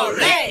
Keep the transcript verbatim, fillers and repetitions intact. Olé!